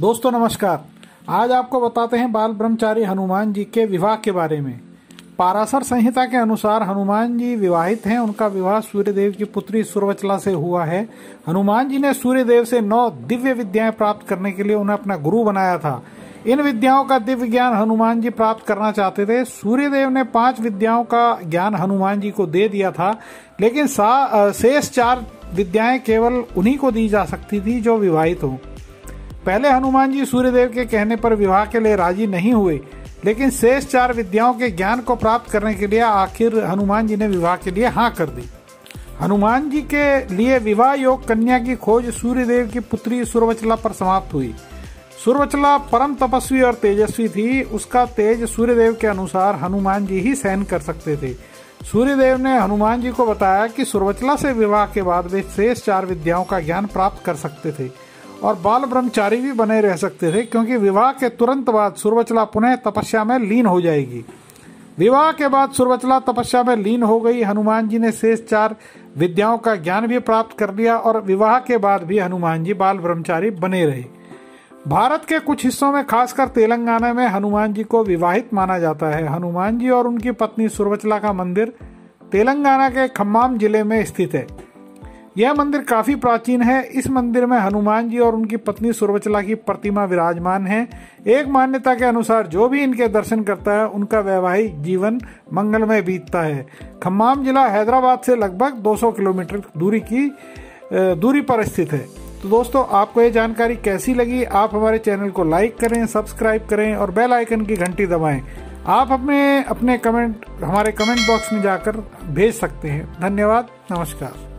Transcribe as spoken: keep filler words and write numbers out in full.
दोस्तों नमस्कार। आज आपको बताते हैं बाल ब्रह्मचारी हनुमान जी के विवाह के बारे में। पाराशर संहिता के अनुसार हनुमान जी विवाहित हैं। उनका विवाह सूर्यदेव की पुत्री सुरवचला से हुआ है। हनुमान जी ने सूर्यदेव से नौ दिव्य विद्याएं प्राप्त करने के लिए उन्हें अपना गुरु बनाया था। इन विद्याओं का दिव्य ज्ञान हनुमान जी प्राप्त करना चाहते थे। सूर्यदेव ने पांच विद्याओं का ज्ञान हनुमान जी को दे दिया था, लेकिन शेष चार विद्याएं केवल उन्हीं को दी जा सकती थी जो विवाहित हों। पहले हनुमान जी सूर्यदेव के कहने पर विवाह के लिए राजी नहीं हुए, लेकिन शेष चार विद्याओं के ज्ञान को प्राप्त करने के लिए आखिर हनुमान जी ने विवाह के लिए हाँ कर दी। हनुमान जी के लिए विवाह योग कन्या की खोज सूर्यदेव की पुत्री सुरवचला पर समाप्त हुई। सुरवचला परम तपस्वी और तेजस्वी थी। उसका तेज सूर्यदेव के अनुसार हनुमान जी ही सहन कर सकते थे। सूर्यदेव ने हनुमान जी को बताया कि सुरवचला से विवाह के बाद वे शेष चार विद्याओं का ज्ञान प्राप्त कर सकते थे और बाल ब्रह्मचारी भी बने रह सकते थे, क्योंकि विवाह के तुरंत बाद सुरवचला पुनः तपस्या में लीन हो जाएगी। विवाह के बाद सुरवचला तपस्या में लीन हो गई। हनुमान जी ने शेष चार विद्याओं का ज्ञान भी प्राप्त कर लिया और विवाह के बाद भी हनुमान जी बाल ब्रह्मचारी बने रहे। भारत के कुछ हिस्सों में, खासकर तेलंगाना में, हनुमान जी को विवाहित माना जाता है। हनुमान जी और उनकी पत्नी सुरवचला का मंदिर तेलंगाना के खम्मम जिले में स्थित है। यह मंदिर काफी प्राचीन है। इस मंदिर में हनुमान जी और उनकी पत्नी सुरवचला की प्रतिमा विराजमान है। एक मान्यता के अनुसार जो भी इनके दर्शन करता है उनका वैवाहिक जीवन मंगलमय बीतता है। खम्मम जिला हैदराबाद से लगभग दो सौ किलोमीटर दूरी की दूरी पर स्थित है। तो दोस्तों, आपको ये जानकारी कैसी लगी? आप हमारे चैनल को लाइक करें, सब्सक्राइब करें और बेल आइकन की घंटी दबाएं। आप अपने अपने कमेंट हमारे कमेंट बॉक्स में जाकर भेज सकते हैं। धन्यवाद। नमस्कार।